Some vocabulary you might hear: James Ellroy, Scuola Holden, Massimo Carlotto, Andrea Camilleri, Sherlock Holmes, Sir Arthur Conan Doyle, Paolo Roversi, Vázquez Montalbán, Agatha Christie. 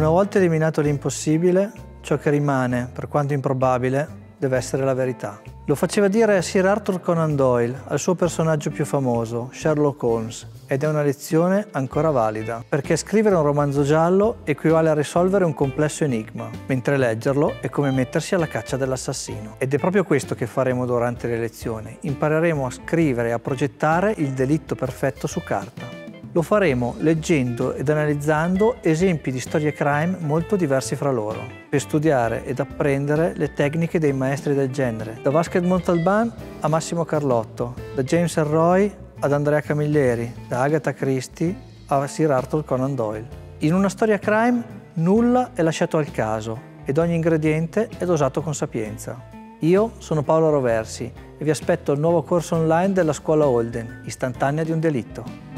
Una volta eliminato l'impossibile, ciò che rimane, per quanto improbabile, deve essere la verità. Lo faceva dire Sir Arthur Conan Doyle al suo personaggio più famoso, Sherlock Holmes, ed è una lezione ancora valida, perché scrivere un romanzo giallo equivale a risolvere un complesso enigma, mentre leggerlo è come mettersi alla caccia dell'assassino. Ed è proprio questo che faremo durante le lezioni, impareremo a scrivere e a progettare il delitto perfetto su carta. Lo faremo leggendo ed analizzando esempi di storie crime molto diversi fra loro, per studiare ed apprendere le tecniche dei maestri del genere, da Vázquez Montalbán a Massimo Carlotto, da James Ellroy ad Andrea Camilleri, da Agatha Christie a Sir Arthur Conan Doyle. In una storia crime nulla è lasciato al caso ed ogni ingrediente è dosato con sapienza. Io sono Paolo Roversi e vi aspetto il nuovo corso online della Scuola Holden, Istantanea di un delitto.